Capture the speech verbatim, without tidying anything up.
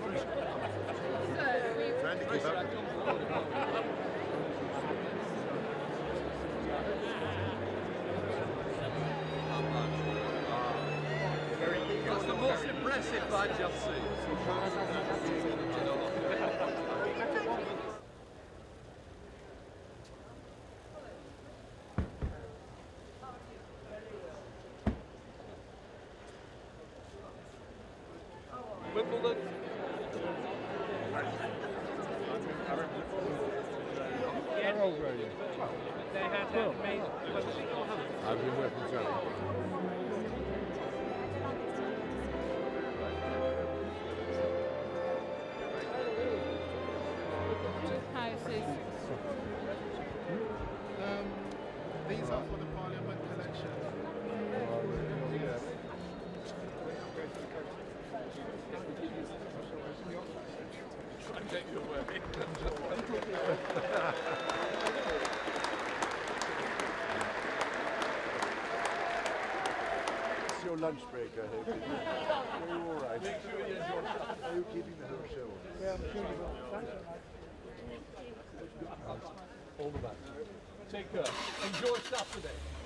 Trying to keep up. Most impressive by Chelsea. It's your lunch break, I hope. Are you all right? Make sure you enjoy. Are you keeping the whole show? Yeah, I'm sure you will. All the best. Take care. Enjoy Saturday.